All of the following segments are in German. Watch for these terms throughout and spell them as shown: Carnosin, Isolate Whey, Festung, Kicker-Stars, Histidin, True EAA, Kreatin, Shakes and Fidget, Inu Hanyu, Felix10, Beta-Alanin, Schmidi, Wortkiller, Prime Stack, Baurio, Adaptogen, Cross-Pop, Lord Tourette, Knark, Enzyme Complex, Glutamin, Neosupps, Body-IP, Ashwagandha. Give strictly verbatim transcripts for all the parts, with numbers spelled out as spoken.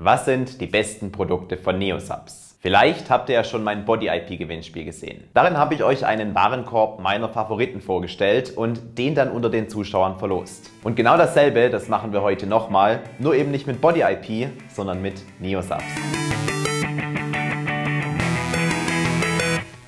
Was sind die besten Produkte von Neosupps? Vielleicht habt ihr ja schon mein Body-I P-Gewinnspiel gesehen. Darin habe ich euch einen Warenkorb meiner Favoriten vorgestellt und den dann unter den Zuschauern verlost. Und genau dasselbe, das machen wir heute nochmal, nur eben nicht mit Body-I P, sondern mit Neosupps.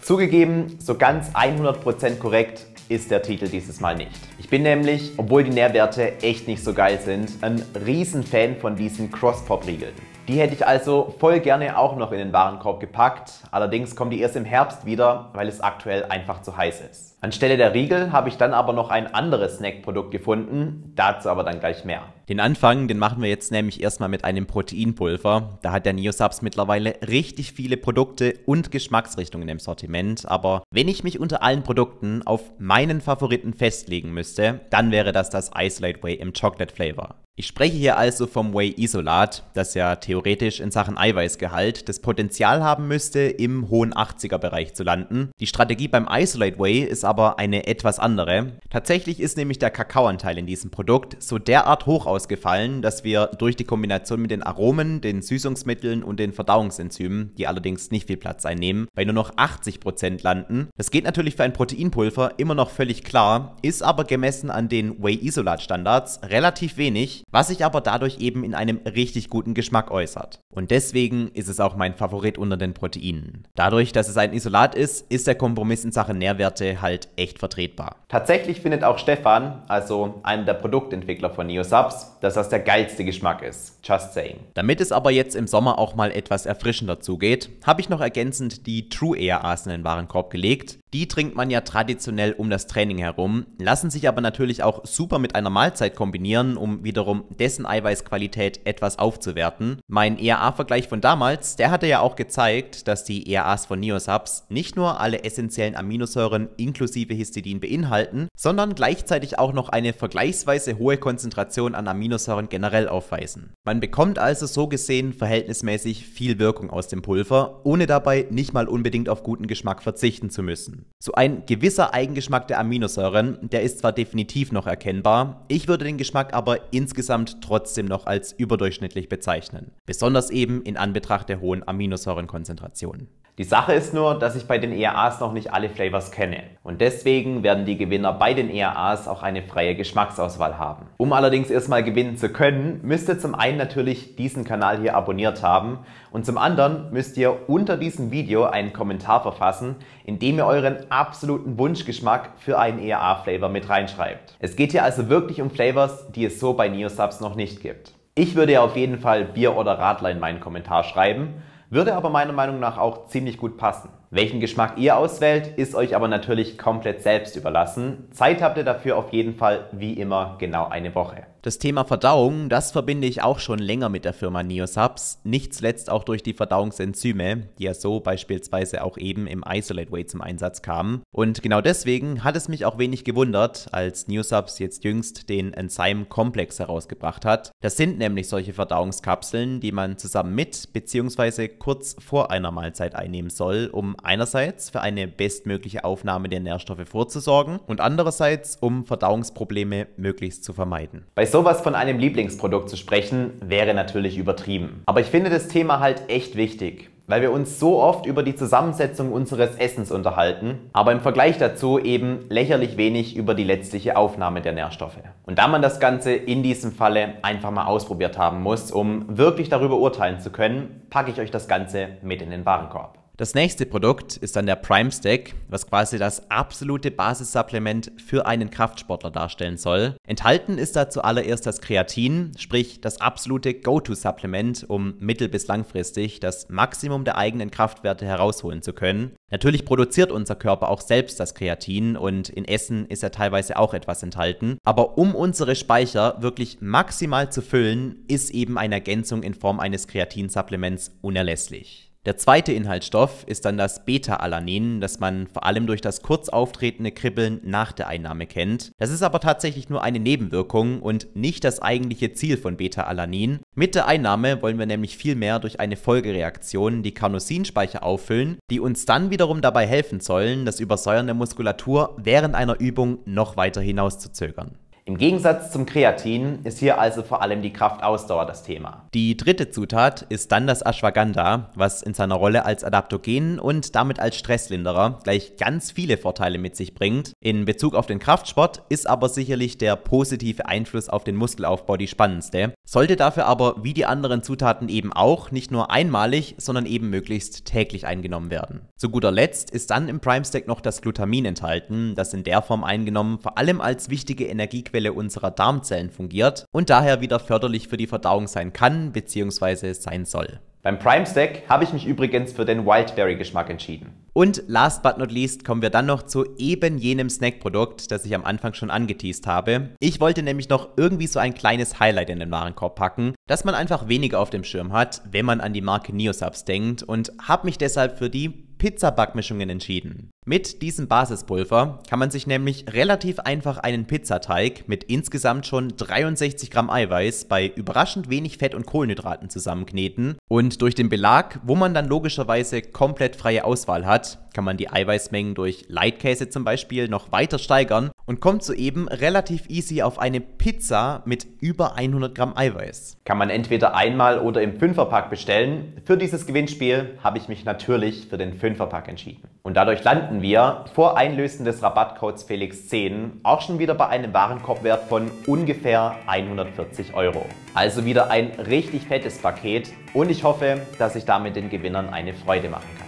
Zugegeben, so ganz hundert Prozent korrekt ist der Titel dieses Mal nicht. Ich bin nämlich, obwohl die Nährwerte echt nicht so geil sind, ein riesen Fan von diesen Cross-Pop-Riegeln. Die hätte ich also voll gerne auch noch in den Warenkorb gepackt, allerdings kommen die erst im Herbst wieder, weil es aktuell einfach zu heiß ist. Anstelle der Riegel habe ich dann aber noch ein anderes Snackprodukt gefunden, dazu aber dann gleich mehr. Den Anfang, den machen wir jetzt nämlich erstmal mit einem Proteinpulver. Da hat der Neosupps mittlerweile richtig viele Produkte und Geschmacksrichtungen im Sortiment, aber wenn ich mich unter allen Produkten auf meinen Favoriten festlegen müsste, dann wäre das das Isolate Whey im Chocolate Flavor. Ich spreche hier also vom Whey Isolat, das ja theoretisch in Sachen Eiweißgehalt das Potenzial haben müsste, im hohen achtziger-Bereich zu landen. Die Strategie beim Isolate Whey ist aber eine etwas andere. Tatsächlich ist nämlich der Kakaoanteil in diesem Produkt so derart hoch ausgefallen, dass wir durch die Kombination mit den Aromen, den Süßungsmitteln und den Verdauungsenzymen, die allerdings nicht viel Platz einnehmen, bei nur noch achtzig Prozent landen. Das geht natürlich für ein Proteinpulver immer noch völlig klar, ist aber gemessen an den Whey Isolat Standards relativ wenig, was sich aber dadurch eben in einem richtig guten Geschmack äußert. Und deswegen ist es auch mein Favorit unter den Proteinen. Dadurch, dass es ein Isolat ist, ist der Kompromiss in Sachen Nährwerte halt echt vertretbar. Tatsächlich findet auch Stefan, also einer der Produktentwickler von Neosupps, dass das der geilste Geschmack ist. Just saying. Damit es aber jetzt im Sommer auch mal etwas erfrischender zugeht, habe ich noch ergänzend die True E A As in den Warenkorb gelegt. Die trinkt man ja traditionell um das Training herum, lassen sich aber natürlich auch super mit einer Mahlzeit kombinieren, um wiederum dessen Eiweißqualität etwas aufzuwerten. Mein E A A-Vergleich von damals, der hatte ja auch gezeigt, dass die E A As von Neosupps nicht nur alle essentiellen Aminosäuren inklusive Histidin beinhalten, sondern gleichzeitig auch noch eine vergleichsweise hohe Konzentration an Aminosäuren generell aufweisen. Man bekommt also so gesehen verhältnismäßig viel Wirkung aus dem Pulver, ohne dabei nicht mal unbedingt auf guten Geschmack verzichten zu müssen. So ein gewisser Eigengeschmack der Aminosäuren, der ist zwar definitiv noch erkennbar, ich würde den Geschmack aber insgesamt trotzdem noch als überdurchschnittlich bezeichnen. Besonders eben in Anbetracht der hohen Aminosäurenkonzentrationen. Die Sache ist nur, dass ich bei den E A As noch nicht alle Flavors kenne. Und deswegen werden die Gewinner bei den E A As auch eine freie Geschmacksauswahl haben. Um allerdings erstmal gewinnen zu können, müsst ihr zum einen natürlich diesen Kanal hier abonniert haben und zum anderen müsst ihr unter diesem Video einen Kommentar verfassen, in dem ihr euren absoluten Wunschgeschmack für einen E A A-Flavor mit reinschreibt. Es geht hier also wirklich um Flavors, die es so bei Neosupps noch nicht gibt. Ich würde ja auf jeden Fall Bier oder Radler in meinen Kommentar schreiben, würde aber meiner Meinung nach auch ziemlich gut passen. Welchen Geschmack ihr auswählt, ist euch aber natürlich komplett selbst überlassen. Zeit habt ihr dafür auf jeden Fall, wie immer, genau eine Woche. Das Thema Verdauung, das verbinde ich auch schon länger mit der Firma Neosupps. Nicht zuletzt auch durch die Verdauungsenzyme, die ja so beispielsweise auch eben im Isolate Whey zum Einsatz kamen. Und genau deswegen hat es mich auch wenig gewundert, als Neosupps jetzt jüngst den Enzyme Complex herausgebracht hat. Das sind nämlich solche Verdauungskapseln, die man zusammen mit bzw. kurz vor einer Mahlzeit einnehmen soll, um einerseits für eine bestmögliche Aufnahme der Nährstoffe vorzusorgen und andererseits, um Verdauungsprobleme möglichst zu vermeiden. Bei sowas von einem Lieblingsprodukt zu sprechen, wäre natürlich übertrieben. Aber ich finde das Thema halt echt wichtig, weil wir uns so oft über die Zusammensetzung unseres Essens unterhalten, aber im Vergleich dazu eben lächerlich wenig über die letztliche Aufnahme der Nährstoffe. Und da man das Ganze in diesem Falle einfach mal ausprobiert haben muss, um wirklich darüber urteilen zu können, packe ich euch das Ganze mit in den Warenkorb. Das nächste Produkt ist dann der Prime Stack, was quasi das absolute Basissupplement für einen Kraftsportler darstellen soll. Enthalten ist da zuallererst das Kreatin, sprich das absolute Go-To-Supplement, um mittel- bis langfristig das Maximum der eigenen Kraftwerte herausholen zu können. Natürlich produziert unser Körper auch selbst das Kreatin und in Essen ist ja teilweise auch etwas enthalten. Aber um unsere Speicher wirklich maximal zu füllen, ist eben eine Ergänzung in Form eines Kreatinsupplements unerlässlich. Der zweite Inhaltsstoff ist dann das Beta-Alanin, das man vor allem durch das kurz auftretende Kribbeln nach der Einnahme kennt. Das ist aber tatsächlich nur eine Nebenwirkung und nicht das eigentliche Ziel von Beta-Alanin. Mit der Einnahme wollen wir nämlich vielmehr durch eine Folgereaktion die Carnosinspeicher auffüllen, die uns dann wiederum dabei helfen sollen, das Übersäuern der Muskulatur während einer Übung noch weiter hinauszuzögern. Im Gegensatz zum Kreatin ist hier also vor allem die Kraftausdauer das Thema. Die dritte Zutat ist dann das Ashwagandha, was in seiner Rolle als Adaptogen und damit als Stresslinderer gleich ganz viele Vorteile mit sich bringt. In Bezug auf den Kraftsport ist aber sicherlich der positive Einfluss auf den Muskelaufbau die spannendste. Sollte dafür aber, wie die anderen Zutaten eben auch, nicht nur einmalig, sondern eben möglichst täglich eingenommen werden. Zu guter Letzt ist dann im Prime Stack noch das Glutamin enthalten, das in der Form eingenommen vor allem als wichtige Energiequelle unserer Darmzellen fungiert und daher wieder förderlich für die Verdauung sein kann bzw. sein soll. Beim Prime Stack habe ich mich übrigens für den Wildberry-Geschmack entschieden. Und last but not least kommen wir dann noch zu eben jenem Snackprodukt, das ich am Anfang schon angeteast habe. Ich wollte nämlich noch irgendwie so ein kleines Highlight in den Warenkorb packen, das man einfach weniger auf dem Schirm hat, wenn man an die Marke Neosupps denkt, und habe mich deshalb für die Pizzabackmischungen entschieden. Mit diesem Basispulver kann man sich nämlich relativ einfach einen Pizzateig mit insgesamt schon dreiundsechzig Gramm Eiweiß bei überraschend wenig Fett und Kohlenhydraten zusammenkneten, und durch den Belag, wo man dann logischerweise komplett freie Auswahl hat, kann man die Eiweißmengen durch Leitkäse zum Beispiel noch weiter steigern und kommt soeben relativ easy auf eine Pizza mit über hundert Gramm Eiweiß. Kann man entweder einmal oder im Fünferpack bestellen. Für dieses Gewinnspiel habe ich mich natürlich für den Fünferpack entschieden. Und dadurch landen wir vor Einlösen des Rabattcodes Felix zehn auch schon wieder bei einem Warenkorbwert von ungefähr hundertvierzig Euro. Also wieder ein richtig fettes Paket, und ich hoffe, dass ich damit den Gewinnern eine Freude machen kann.